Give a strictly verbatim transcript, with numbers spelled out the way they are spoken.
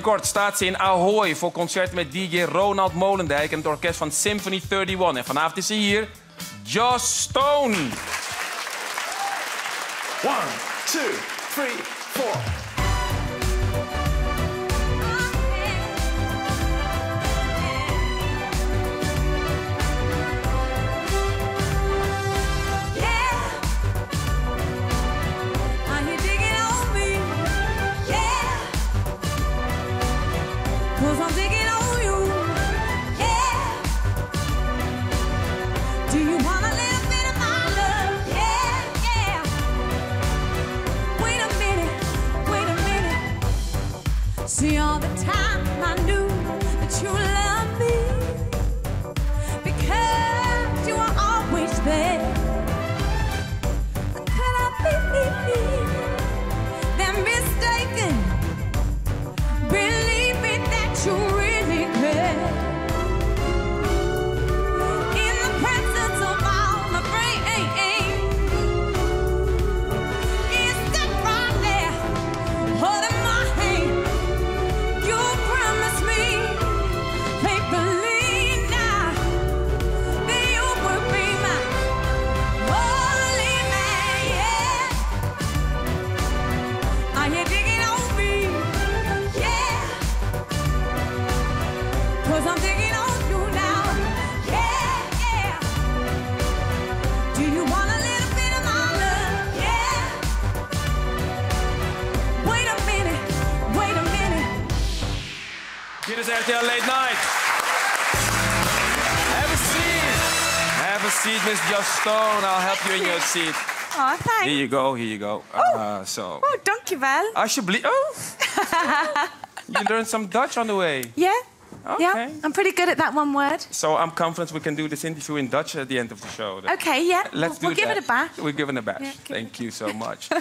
Binnenkort staat ze in Ahoy voor concert met D J Ronald Molendijk en het orkest van Symphony eenendertig. En vanavond is ze hier, Joss Stone. one, two, three, four. Cause I'm digging on you, yeah. Do you want a little bit of my love? Yeah, yeah. Wait a minute, wait a minute. See, all the time I knew that you loved me, because you were always there. Could I be that mistaken? Really? You really care. In the presence of all my brain, is that right there holding my hand? You promised me faithfully now that you would be my holy man. Yeah, are you digging on me? Cause I'm digging on you now, yeah, yeah. Do you want a little bit of my love, yeah? Wait a minute, wait a minute. Dit is R T L Late Night. Have a seat. Have a seat, Miss Joss Stone. I'll help you in your seat. Oh, thanks. Here you go, here you go. Oh, uh, so. Oh, dankjewel. Alsjeblieft. Oh. You learned some Dutch on the way. Yeah. Okay. Yeah, I'm pretty good at that one word. So I'm confident we can do this interview in Dutch at the end of the show. Okay, yeah. Let's we'll, do we'll that. Give it a bash. We'll give it a bash. Yeah, Thank it you bash. so much.